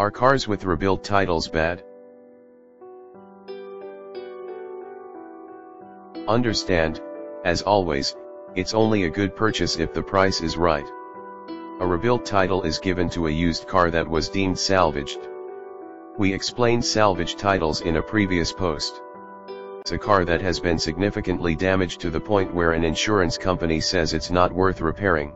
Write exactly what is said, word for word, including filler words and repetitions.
Are cars with rebuilt titles bad? Understand, as always, it's only a good purchase if the price is right. A rebuilt title is given to a used car that was deemed salvaged. We explained salvage titles in a previous post. It's a car that has been significantly damaged to the point where an insurance company says it's not worth repairing.